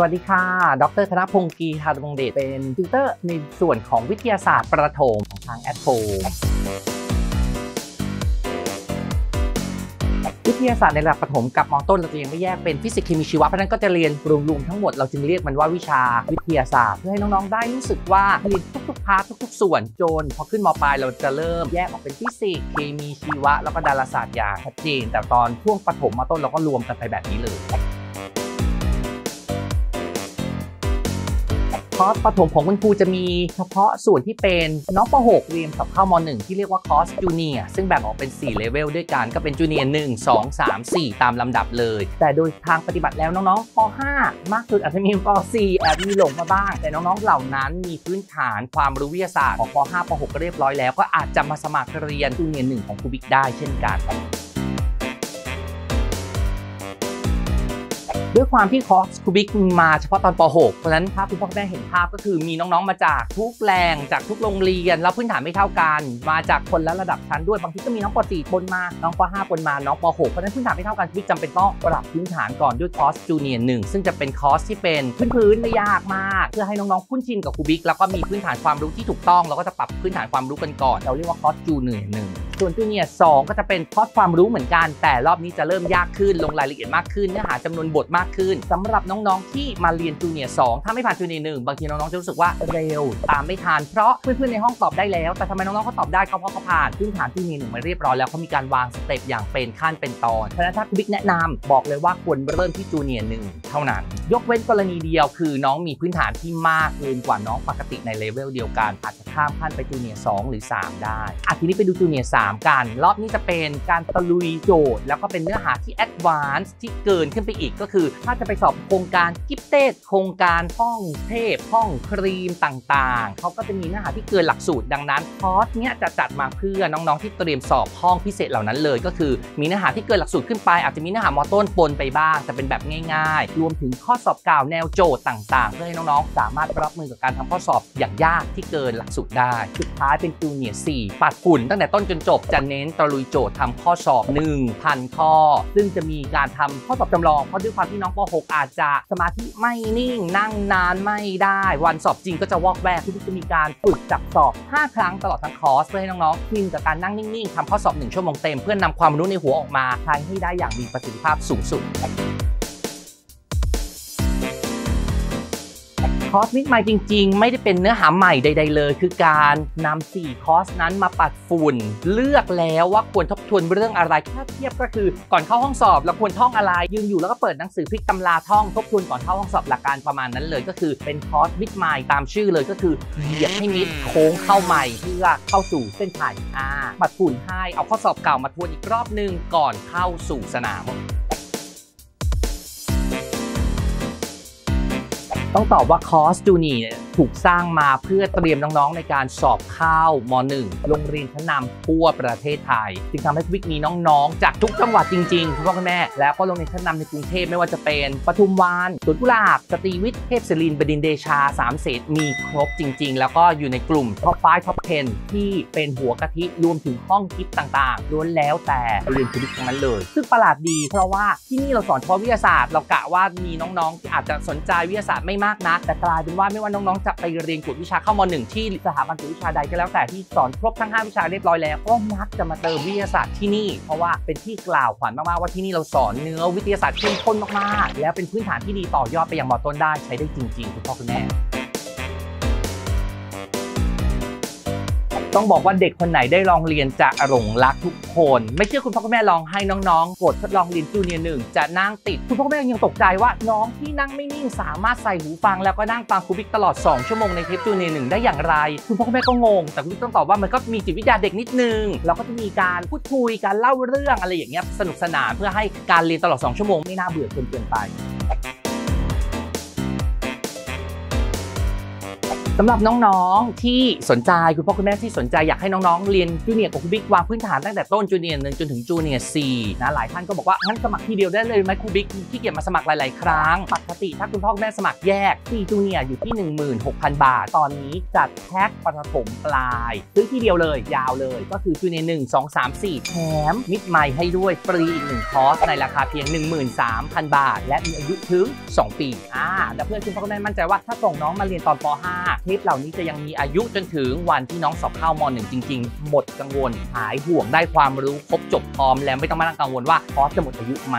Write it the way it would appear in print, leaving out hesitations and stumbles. สวัสดีค่ะดร.ธนพงศ์ กีทาดวงเดชเป็นติวเตอร์ในส่วนของวิทยาศาสตร์ประถมของทางแอดโฟวิทยาศาสตร์ในระดับประถมกับม.ต้นเราจะยังไม่แยกเป็นฟิสิกส์เคมีชีวะเพราะนั้นก็จะเรียนรวมๆทั้งหมดเราจึงเรียกมันว่าวิชาวิทยาศาสตร์เพื่อให้น้องๆได้รู้สึกว่าเรียนทุกๆพาร์ททุกๆส่วนจนพอขึ้นม.ปลายเราจะเริ่มแยกออกเป็นฟิสิกส์เคมีชีวะแล้วก็ดาราศาสตร์อย่างชัดเจนแต่ตอนช่วงประถมม.ต้นเราก็รวมกันไปแบบนี้เลยคอร์สประถมของคุณครูจะมีเฉพาะส่วนที่เป็นน้องป .6 เรียนกับเข้าม .1 ที่เรียกว่าคอร์สจูเนียซึ่งแบ่งออกเป็น4เลเวลด้วยกันก็เป็นจูเนียร์1 2 3 4ตามลำดับเลยแต่โดยทางปฏิบัติแล้วน้องๆป .5 มากสุดอาจจะมีป .4 แอบมีหลงมาบ้างแต่น้องๆเหล่านั้นมีพื้นฐานความรู้วิทยาศาสตร์ของป .5 ป .6 ก็เรียบร้อยแล้วก็อาจจะมาสมัครเรียนจูเนียร์1ของครูบิ๊กได้เช่นกันด้วยความที่คอร์สครูบิ๊กมาเฉพาะตอนป .6 เพราะฉะนั้นถ้าคุณพ่อแม่เห็นภาพก็คือมีน้องๆมาจากทุกแหล่งจากทุกโรงเรียนแล้วพื้นฐานไม่เท่ากันมาจากคนละระดับชั้นด้วยบางทีก็มีน้องป .4 ปนมาน้องป .5 ปนมาน้องป .6 เพราะฉะนั้นพื้นฐานไม่เท่ากันครูบิ๊กจำเป็นต้องปรับพื้นฐานก่อนด้วยคอร์สจูเนียร์1ซึ่งจะเป็นคอร์สที่เป็นพื้นๆไม่ยากมากเพื่อให้น้องๆคุ้นชินกับครูบิ๊กแล้วก็มีพื้นฐานความรู้ที่ถูกต้องเราก็จะปรับพื้นฐานความรู้กันก่อนเราเรียกว่าคอร์สจูเนียร์1ส่วนจูเนียร์2ก็จะเป็นคอร์สความรู้เหมือนกันแต่รอบนี้จะเริ่มยากขึ้นลงรายละเอียดมากขึ้นเนื้อหาจำนวนบทมากขึ้นสำหรับน้องๆที่มาเรียนจูเนียร์2ถ้าไม่ผ่านจูเนียร์1บางทีน้องๆจะรู้สึกว่าเร็วตามไม่ทันเพราะเพื่อนๆในห้องตอบได้แล้วแต่ทำไมน้องๆเขาตอบได้เขาเพราะเขาผ่านพื้นฐานจูเนียร์1มาเรียบร้อยแล้วเขามีการวางสเต็ปอย่างเป็นขั้นเป็นตอนเพราะฉะนั้นถ้าครูบิ๊กแนะนำบอกเลยว่าควรเริ่มที่จูเนียร์1เท่านั้นยกเว้นกรณีเดียวคือน้องมีพื้นฐานที่มากเกินกว่าน้องปกติในเลเวลเดียวกันอาจจะข้ามขั้นไปจูเนียร์2หรือ3ได้ทีนี้ไปดูจูเนียร์3กันรอบนี้จะเป็นการตะลุยโจทย์แล้วก็เป็นเนื้อหาที่แอดวานซ์ที่เกินขึ้นไปอีกก็คือถ้าจะไปสอบโครงการกิฟเต็ดโครงการห้องเทพห้องครีมต่างๆเขาก็จะมีเนื้อหาที่เกินหลักสูตรดังนั้นคอร์สเนี้ยจะจัดมาเพื่อน้องๆที่เตรียมสอบห้องพิเศษเหล่านั้นเลยก็คือมีเนื้อหาที่เกินหลักสูตรขึ้นไปอาจจะมีเนื้อหามอต้นปนไปบ้างแต่เป็นแบบง่ายๆรวมถึงข้อสอบกล่าวแนวโจทย์ต่างๆเพื่อให้น้องๆสามารถรับมือกับการทำข้อสอบอย่างยากที่เกินหลักสูตรได้สุดท้ายเป็นจูเนียร์4ปัดฝุ่นตั้งแต่ต้นจนจบจะเน้นตะลุยโจทย์ทำข้อสอบ 1,000 ข้อซึ่งจะมีการทำข้อสอบจำลองเพราะด้วยความที่น้องป .6 อาจจะสมาธิไม่นิ่งนั่งนานไม่ได้วันสอบจริงก็จะวอกแวกที่จะมีการฝึกจับสอบ5ครั้งตลอดทั้งคอร์สเพื่อให้น้องๆชินกับการนั่งนิ่งๆทำข้อสอบ1ชั่วโมงเต็มเพื่อนำความรู้ในหัวออกมาใช้ให้ได้อย่างมีประสิทธิภาพสูงสุดคอร์สมิดใหม่จริงๆไม่ได้เป็นเนื้อหาใหม่ใดๆเลยคือการนำ4คอร์สนั้นมาปัดฝุ่นเลือกแล้วว่าควรทบทวนเรื่องอะไรถ้าเทียบก็คือก่อนเข้าห้องสอบเราควรท่องอะไรยืนอยู่แล้วก็เปิดหนังสือพลิกตำราท่องทบทวนก่อนเข้าห้องสอบหลักการประมาณนั้นเลยก็คือเป็นคอร์สมิดใหม่ตามชื่อเลยก็คือเหยียบให้มิดโค้งเข้าใหม่เพื่อเข้าสู่เส้นผ่านปัดฝุ่นให้เอาข้อสอบเก่ามาทวนอีกรอบนึงก่อนเข้าสู่สนามต้องตอบว่าคอร์สจูเนียร์ถูกสร้างมาเพื่อเตรียมน้องๆในการสอบเข้าม.1 โรงเรียนชั้นนำทั่วประเทศไทยจึงทำให้วิกมีน้องๆจากทุกจังหวัดจริงๆคุณพ่อคุณแม่แล้วก็โรงเรียนชั้นนำในกรุงเทพไม่ว่าจะเป็นปทุมวันสวนกุหลาบสตรีวิทย์เทพศิรินทร์บดินทร์เดชา3เสนมีครบจริงๆแล้วก็อยู่ในกลุ่มท็อป 5 ท็อป 10 ที่เป็นหัวกะทิรวมถึงห้องกิฟต์ต่างๆล้วนแล้วแต่เรียนวิทย์ทั้งนั้นเลยซึ่งประหลาดดีเพราะว่าที่นี่เราสอนเฉพาะวิทยาศาสตร์เรากะว่ามีน้องๆที่อาจจะสนใจวิทยาศาสตร์ไม่มากนะแต่กลายเป็นว่าไม่ว่าน้องๆจะไปเรียนกวดวิชาเข้าม.1 ที่สถาบันกวดวิชาใดก็แล้วแต่ที่สอนครบทั้ง5วิชาเรียบร้อยแล้วก็มักจะมาเติมวิทยาศาสตร์ที่นี่เพราะว่าเป็นที่กล่าวขวัญมากๆว่าที่นี่เราสอนเนื้อวิทยาศาสตร์เข้มข้นมากๆแล้วเป็นพื้นฐานที่ดีต่อยอดไปอย่างม.ต้นได้ใช้ได้จริงๆคุณพ่อคุณแม่ต้องบอกว่าเด็กคนไหนได้ลองเรียนจะหลงรักทุกคนไม่เชื่อคุณพ่อคุณแม่ลองให้น้องๆกดทดลองเรียนจูเนียร์1จะนั่งติดคุณพ่อคุณแม่ยังตกใจว่าน้องที่นั่งไม่นิ่งสามารถใส่หูฟังแล้วก็นั่งฟังครูบิ๊กตลอด2ชั่วโมงในเทปจูเนียร์1ได้อย่างไรคุณพ่อคุณแม่ก็งงแต่คุณต้องตอบว่ามันก็มีจิตวิทยาเด็กนิดนึงเราก็จะมีการพูดคุยการเล่าเรื่องอะไรอย่างเงี้ยสนุกสนานเพื่อให้การเรียนตลอด2ชั่วโมงไม่น่าเบื่อเกินไป สำหรับน้องๆที่สนใจคุณพ่อคุณแม่ที่สนใจอยากให้น้องๆเรียนจูเนียร์กับคุณบิ๊กวางพื้นฐานตั้งแต่ต้นจูเนียร์1จนถึงจูเนียร์4นะหลายท่านก็บอกว่างั้นสมัครทีเดียวได้เลยไหมครูบิ๊กที่เกียจมาสมัครหลายๆครั้งปกติถ้าคุณพ่อคุณแม่สมัครแยกที่จูเนียร์อยู่ที่ 16,000 บาทตอนนี้จัดแพ็คประถมปลายซื้อทีเดียวเลยยาวเลยก็คือจูเนียร์1 2 3 4แถมมิดไมค์ให้ด้วยฟรีอีก1คอร์สในราคาเพียง 13,000 บาทและมีอายุถึง2ปีแต่เพื่อนคุณพ่อคุณแม่มั่นใจว่าถ้าส่งน้องมาเรียนตอนป.5คลิปเหล่านี้จะยังมีอายุจนถึงวันที่น้องสอบเข้าม.1 จริงๆหมดกังวลหายห่วงได้ความรู้ครบจบพร้อมแล้วไม่ต้องมานั่งกังวลว่าคอร์สจะหมดอายุไหม